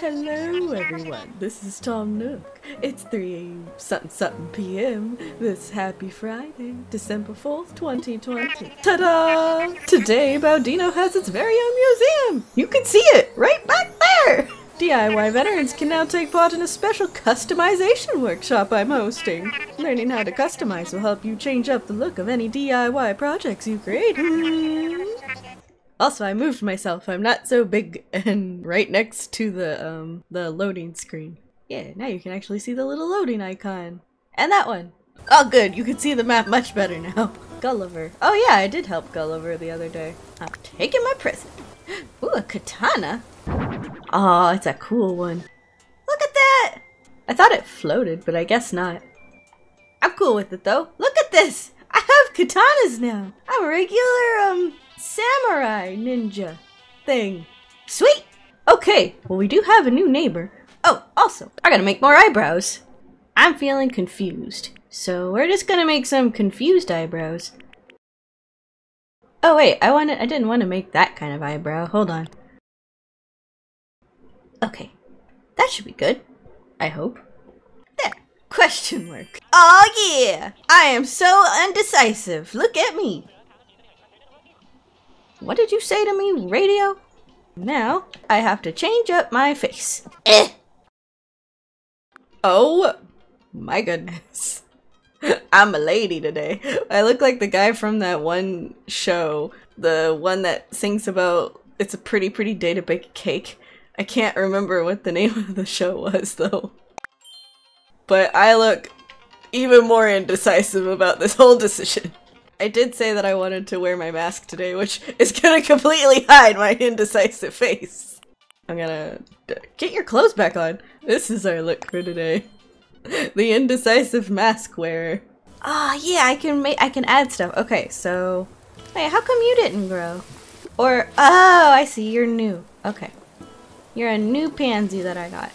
Hello everyone, this is Tom Nook. It's 3 something p.m. this happy Friday, December 4th, 2020. Ta-da! Today, Baudino has its very own museum! You can see it right back there! DIY veterans can now take part in a special customization workshop I'm hosting. Learning how to customize will help you change up the look of any DIY projects you create. Also, I moved myself. I'm not so big and right next to the loading screen. Yeah, now you can actually see the little loading icon. And that one! Oh good, you can see the map much better now. Gulliver. Oh yeah, I did help Gulliver the other day. I'm taking my present. Ooh, a katana? Aw, oh, it's a cool one. Look at that! I thought it floated, but I guess not. I'm cool with it though. Look at this! I have katanas now! I'm a regular, samurai ninja thing. Sweet! Okay, well we do have a new neighbor. Oh, also, I gotta make more eyebrows. I'm feeling confused. So we're just gonna make some confused eyebrows. Oh wait, I didn't want to make that kind of eyebrow. Hold on. Okay. That should be good. I hope. There. Question mark. Oh yeah! I am so undecisive. Look at me. What did you say to me, radio? Now, I have to change up my face. Oh my goodness. I'm a lady today. I look like the guy from that one show. The one that sings about, it's a pretty, pretty day to bake a cake. I can't remember what the name of the show was though. But I look even more indecisive about this whole decision. I did say that I wanted to wear my mask today, which is gonna completely hide my indecisive face. I'm gonna get your clothes back on. This is our look for today. The indecisive mask wearer. Ah, oh, yeah, I can add stuff. Okay, so wait, how come you didn't grow? Or oh, I see, you're new. Okay, you're a new pansy that I got.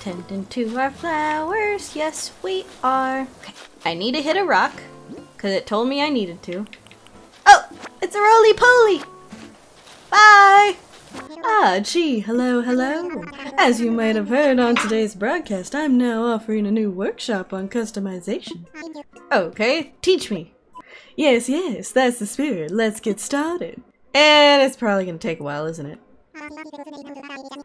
Tending to our flowers, yes we are. Okay, I need to hit a rock. Cause it told me I needed to. Oh! It's a roly-poly! Bye! Ah, gee, hello, hello! As you might have heard on today's broadcast, I'm now offering a new workshop on customization. Okay, teach me! Yes, yes, that's the spirit. Let's get started. And it's probably gonna take a while, isn't it?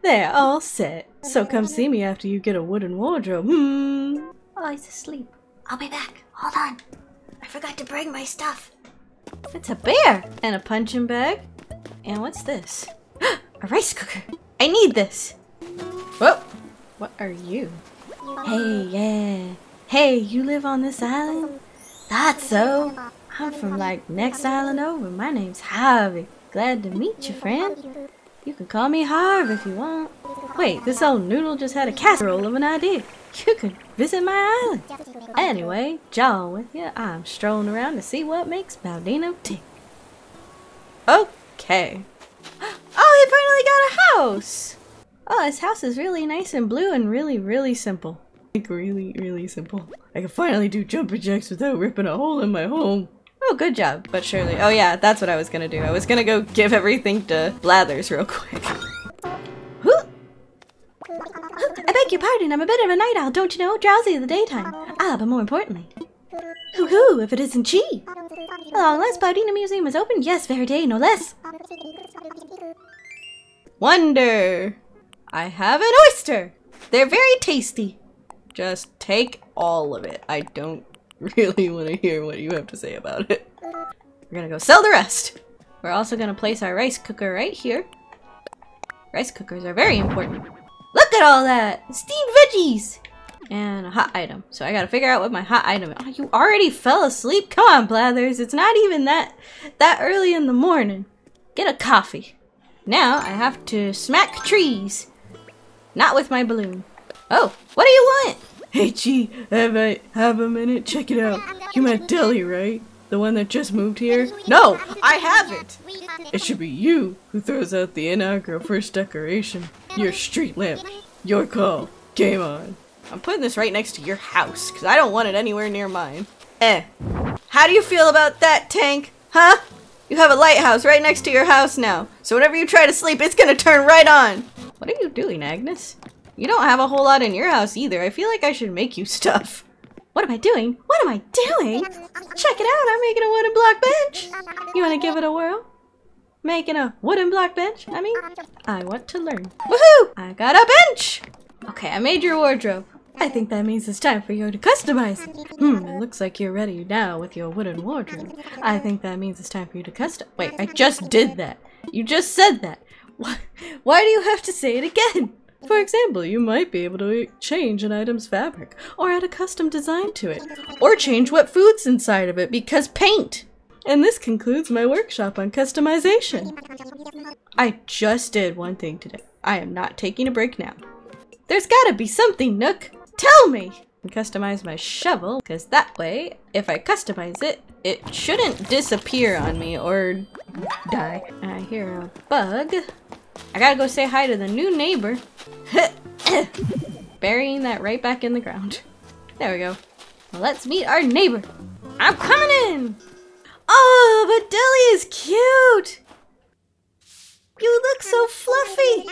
They're all set. So come see me after you get a wooden wardrobe. Oh, he's asleep. I'll be back. Hold on. I forgot to bring my stuff. It's a bear and a punching bag. And what's this? A rice cooker. I need this. Whoa. What are you? Hey, yeah. Hey, you live on this island? That's so. I'm from like next island over. My name's Harvey. Glad to meet you, friend. You can call me Harve if you want. Wait, this old noodle just had a casserole of an idea. You can visit my island. Anyway, John with you, I'm strolling around to see what makes Baudino tick. Okay. Oh, he finally got a house! Oh, his house is really nice and blue and really, really simple. Like, really, really simple. I can finally do jumper jacks without ripping a hole in my home. Oh, good job, but surely. Oh yeah, that's what I was gonna do. I was gonna go give everything to Blathers real quick. I beg your pardon, I'm a bit of a night owl, don't you know? Drowsy in the daytime. Ah, but more importantly. Hoo-hoo, if it isn't she! Long last Baudino Museum is open, yes, very day, no less! Wonder! I have an oyster! They're very tasty. Just take all of it. I don't really want to hear what you have to say about it. We're gonna go sell the rest! We're also gonna place our rice cooker right here. Rice cookers are very important. Look at all that! Steamed veggies! And a hot item. So I gotta figure out what my hot item is. Oh, you already fell asleep? Come on, Blathers! It's not even that early in the morning. Get a coffee. Now I have to smack trees. Not with my balloon. Oh, what do you want? Hey, gee, have a minute? Check it out. You met Deli, right? The one that just moved here? No, I haven't! It should be you who throws out the inaugural first decoration. Your street lamp. Your call. Game on. I'm putting this right next to your house, because I don't want it anywhere near mine. How do you feel about that, Tank? Huh? You have a lighthouse right next to your house now, so whenever you try to sleep, it's gonna turn right on! What are you doing, Agnes? You don't have a whole lot in your house either. I feel like I should make you stuff. What am I doing? What am I doing? Check it out, I'm making a wooden block bench! You wanna give it a whirl? Making a wooden block bench? I mean, I want to learn. Woohoo! I got a bench! Okay, I made your wardrobe. I think that means it's time for you to customize. It looks like you're ready now with your wooden wardrobe. I think that means it's time for you to customize. Wait, I just did that. You just said that. Why do you have to say it again? For example, you might be able to change an item's fabric, or add a custom design to it, or change what food's inside of it, because paint! And this concludes my workshop on customization. I just did one thing today. I am not taking a break now. There's gotta be something, Nook! Tell me! I can customize my shovel, because that way, if I customize it, it shouldn't disappear on me or die. I hear a bug. I gotta go say hi to the new neighbor. Burying that right back in the ground. There we go. Well, let's meet our neighbor. I'm coming in! Oh, but Deli is cute! You look so fluffy!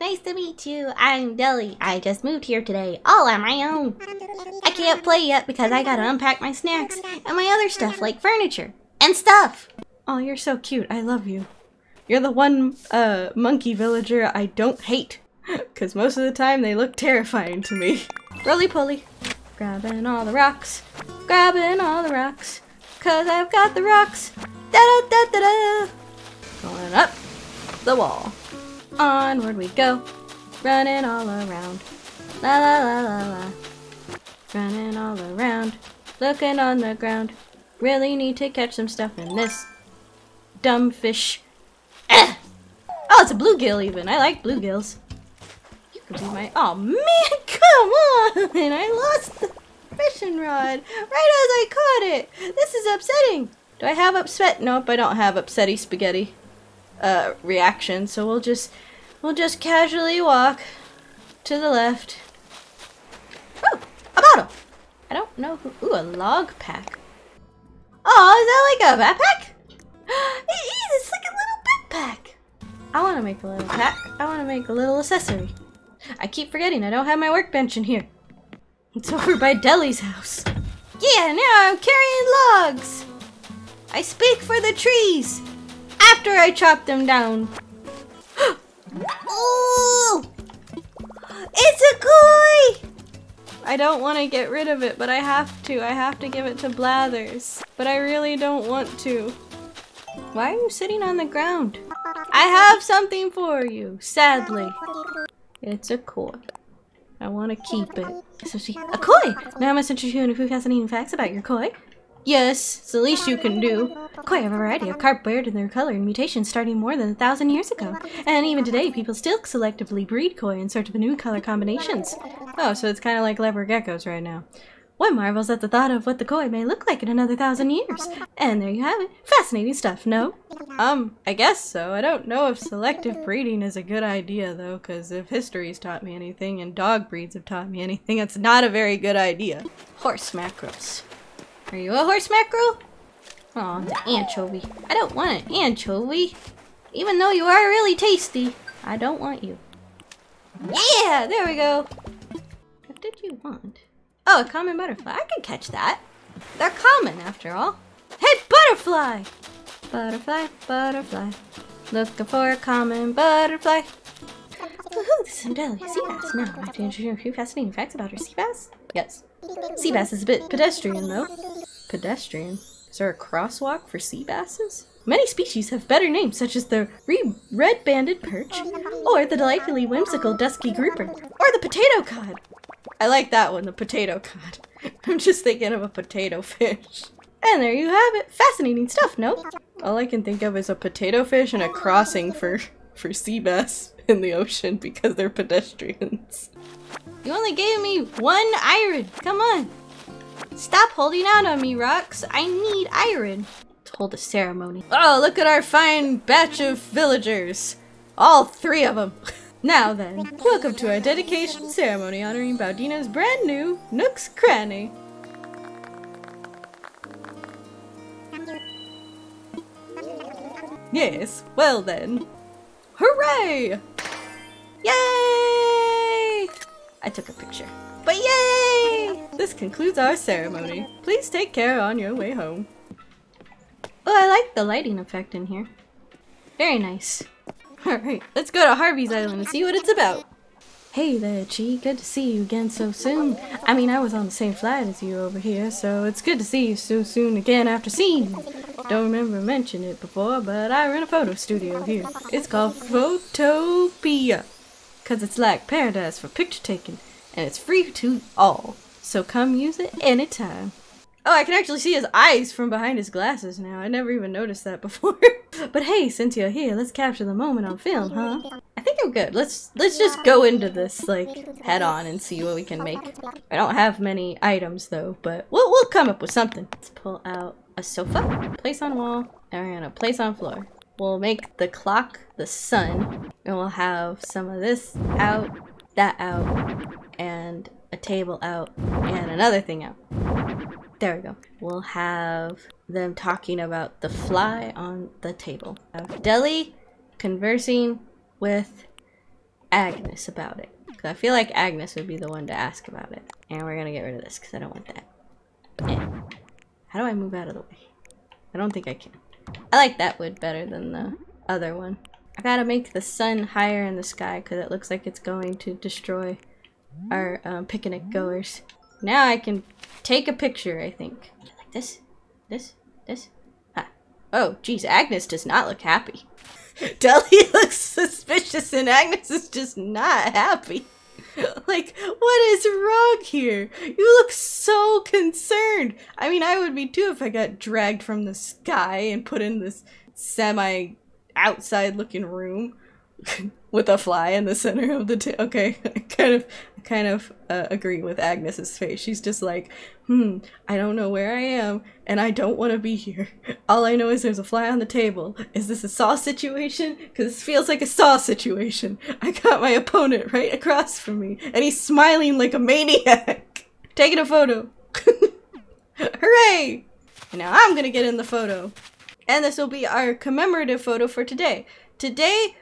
Nice to meet you. I'm Deli. I just moved here today, all on my own. I can't play yet because I gotta unpack my snacks and my other stuff like furniture and stuff. Oh, you're so cute. I love you. You're the one monkey villager I don't hate, because most of the time they look terrifying to me. Roly-poly. Grabbing all the rocks. Grabbing all the rocks. Because I've got the rocks. Da-da-da-da-da. Going up the wall. Onward we go. Running all around. La-la-la-la-la. Running all around. Looking on the ground. Really need to catch some stuff in this dumb fish. Oh, it's a bluegill even. I like bluegills. You could be my— oh man, come on! I lost the fishing rod right as I caught it! This is upsetting! Do I have upset? Nope, I don't have upsetty spaghetti reaction, so we'll just casually walk to the left. Oh! A bottle! I don't know who— ooh, a log pack. Oh, is that like a backpack? It is! It's like a little backpack! I want to make a little pack. I want to make a little accessory. I keep forgetting I don't have my workbench in here. It's over by Deli's house. Yeah, now I'm carrying logs! I speak for the trees! After I chop them down. Ooh! It's a koi! I don't want to get rid of it, but I have to. I have to give it to Blathers. But I really don't want to. Why are you sitting on the ground? I have something for you, sadly. It's a koi. I want to keep it. So she— a koi! Now I'm essentially you who hasn't eaten facts about your koi. Yes, it's the least you can do. Koi have a variety of cardboard in their color and mutations starting more than 1,000 years ago. And even today, people still selectively breed koi in search of new color combinations. Oh, so it's kind of like leopard geckos right now. One marvels at the thought of what the koi may look like in another 1,000 years. And there you have it. Fascinating stuff, no? I guess so. I don't know if selective breeding is a good idea, though, because if history's taught me anything and dog breeds have taught me anything, it's not a very good idea. Horse mackerels. Are you a horse mackerel? Oh, it's an anchovy. I don't want an anchovy. Even though you are really tasty, I don't want you. Yeah! There we go! What did you want? Oh, a common butterfly. I can catch that. They're common, after all. Hey, butterfly! Butterfly, butterfly. Looking for a common butterfly. Woohoo, this is some Deli. Sea bass. Now, I have to introduce you a few fascinating facts about her sea bass. Yes. Sea bass is a bit pedestrian, though. Pedestrian? Is there a crosswalk for sea basses? Many species have better names, such as the red-banded perch, or the delightfully whimsical dusky grouper, or the potato cod. I like that one, the potato cod. I'm just thinking of a potato fish. And there you have it. Fascinating stuff, no? All I can think of is a potato fish and a crossing for sea bass in the ocean because they're pedestrians. You only gave me one iron. Come on. Stop holding out on me, Rox. I need iron to hold a ceremony. Oh, look at our fine batch of villagers. All three of them. Now then, welcome to our dedication ceremony honoring Baudino's brand new Nook's Cranny. Yes, well then. Hooray! Yay! I took a picture. But yay! This concludes our ceremony. Please take care on your way home. Oh, I like the lighting effect in here. Very nice. Alright, let's go to Harvey's Island and see what it's about. Hey there, Chi. Good to see you again so soon. I mean, I was on the same flight as you over here, so it's good to see you so soon again after seeing you. Don't remember mentioning it before, but I run a photo studio here. It's called Photopia, because it's like paradise for picture taking, and it's free to all. So come use it anytime. Oh, I can actually see his eyes from behind his glasses now. I never even noticed that before. But hey, since you're here, let's capture the moment on film, huh? I think I'm good. Let's just go into this, like, head on and see what we can make. I don't have many items, though, but we'll come up with something. Let's pull out a sofa, place on wall, and we're gonna place on floor. We'll make the clock the sun, and we'll have some of this out, that out, and a table out, and another thing out. There we go. We'll have them talking about the fly on the table. Deli conversing with Agnes about it. Because I feel like Agnes would be the one to ask about it. And we're going to get rid of this because I don't want that. And how do I move out of the way? I don't think I can. I like that wood better than the other one. I gotta make the sun higher in the sky because it looks like it's going to destroy our picnic goers. Now I can take a picture, I think. Like this, this, this. Ah. Oh, geez, Agnes does not look happy. Deli looks suspicious and Agnes is just not happy. Like, what is wrong here? You look so concerned. I mean, I would be too if I got dragged from the sky and put in this semi-outside looking room. With a fly in the center of the okay, I kind of agree with Agnes's face. She's just like, I don't know where I am, and I don't want to be here. All I know is there's a fly on the table. Is this a Saw situation? Because this feels like a Saw situation. I got my opponent right across from me, and he's smiling like a maniac. Taking a photo. Hooray! And now I'm gonna get in the photo. And this will be our commemorative photo for today. Today...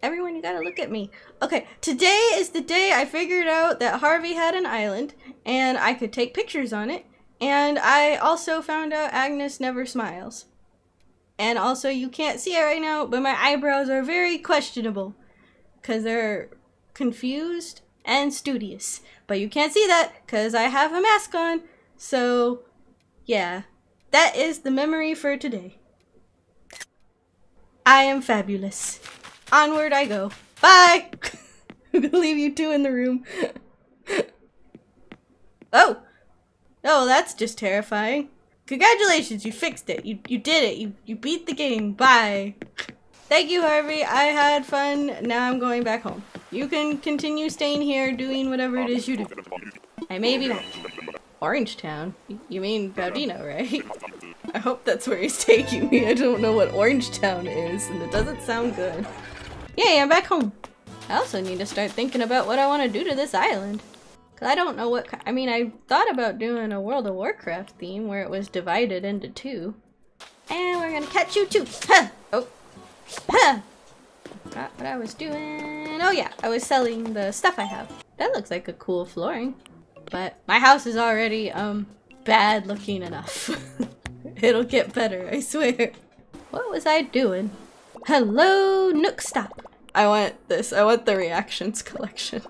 Everyone, you gotta look at me. Okay, today is the day I figured out that Harvey had an island, and I could take pictures on it, and I also found out Agnes never smiles. And also, you can't see it right now, but my eyebrows are very questionable, because they're confused and studious. But you can't see that, because I have a mask on, so yeah. That is the memory for today. I am fabulous. Onward I go. Bye! I'm gonna leave you two in the room. Oh! Oh, that's just terrifying. Congratulations, you fixed it. You did it. You beat the game. Bye! Thank you, Harvey. I had fun. Now I'm going back home. You can continue staying here doing whatever it is you do. I may be back. Orangetown? You mean Baudino, right? I hope that's where he's taking me. I don't know what Orangetown is, and it doesn't sound good. Yay, I'm back home. I also need to start thinking about what I want to do to this island. Cause I don't know what, I mean, I thought about doing a World of Warcraft theme where it was divided into two. And we're gonna catch you too. Huh! Oh. Huh! Not what I was doing. Oh yeah, I was selling the stuff I have. That looks like a cool flooring. But my house is already, bad looking enough. It'll get better, I swear. What was I doing? Hello, Nook, stop. I want this. I want the reactions collection.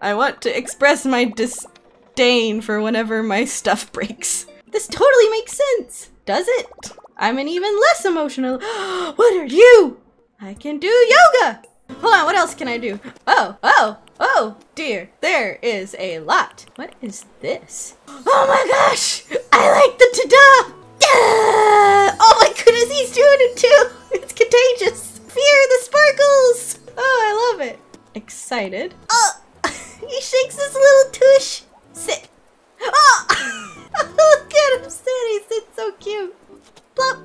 I want to express my disdain for whenever my stuff breaks. This totally makes sense, does it? I'm an even less emotional- What are you? I can do yoga! Hold on, what else can I do? Oh, oh, oh dear. There is a lot. What is this? Oh my gosh! I like the TADA! Oh my goodness, he's doing it too! It's contagious! Fear the sparkles! Oh, I love it. Excited. Oh! He shakes his little tush! Sit! Oh! Look at him sit! He sits so cute! Plop!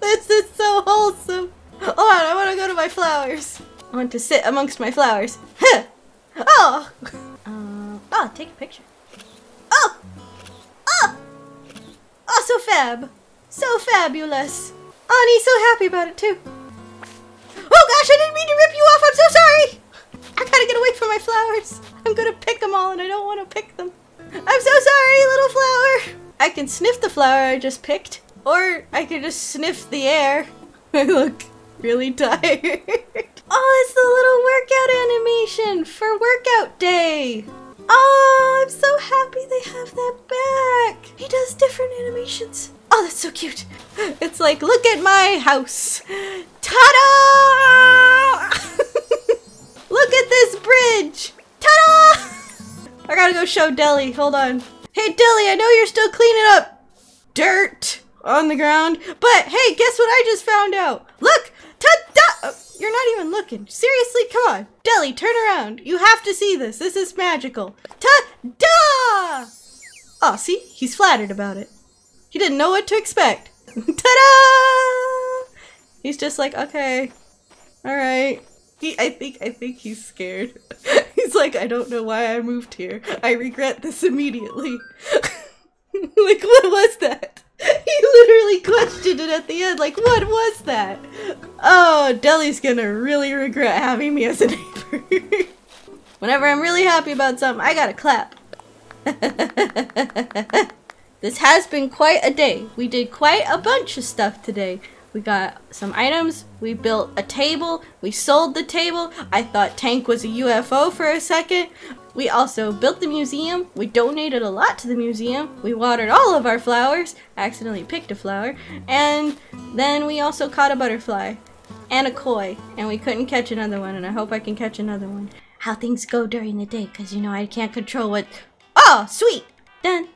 This is so wholesome! Hold on, I want to go to my flowers. I want to sit amongst my flowers. Huh! Oh! Oh, take a picture. Oh! Oh, so fab! So fabulous! Oh, and he's so happy about it, too. Oh gosh, I didn't mean to rip you off! I'm so sorry! flowers. I'm gonna pick them all and I don't want to pick them. I'm so sorry, little flower. I can sniff the flower I just picked, or I can just sniff the air. I look really tired. Oh, it's the little workout animation for workout day. Oh, I'm so happy they have that back. He does different animations. Oh, that's so cute. It's like, look at my house. Ta-da! Look at this bridge. Ta-da! I gotta go show Deli. Hold on. Hey, Deli, I know you're still cleaning up dirt on the ground, but hey, guess what I just found out? Look! Ta-da! Oh, you're not even looking. Seriously, come on. Deli, turn around. You have to see this. This is magical. Ta-da! Oh, see? He's flattered about it. He didn't know what to expect. Ta-da! He's just like, okay, all right. I think he's scared. He's like, I don't know why I moved here. I regret this immediately. Like, what was that? He literally questioned it at the end. Like, what was that? Oh, Deli's gonna really regret having me as a neighbor. Whenever I'm really happy about something, I gotta clap. This has been quite a day. We did quite a bunch of stuff today. We got some items, we built a table, we sold the table. I thought Tank was a UFO for a second. We also built the museum. We donated a lot to the museum. We watered all of our flowers. I accidentally picked a flower. And then we also caught a butterfly and a koi. And we couldn't catch another one, and I hope I can catch another one. How things go during the day, because you know I can't control what... Oh, sweet! Okay,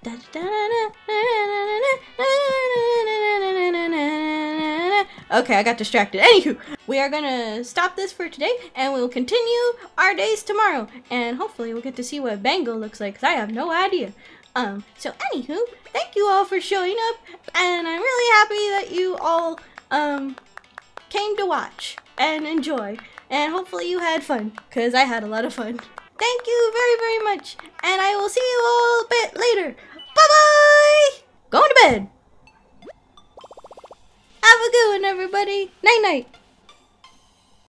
I got distracted. Anywho, we are gonna stop this for today, and we'll continue our days tomorrow, and hopefully we'll get to see what Bengal looks like, because I have no idea. So anywho, thank you all for showing up, and I'm really happy that you all came to watch and enjoy, and hopefully you had fun, because I had a lot of fun. Thank you very, very much, and I will see you all a bit later. Bye-bye! Going to bed. Have a good one, everybody. Night-night.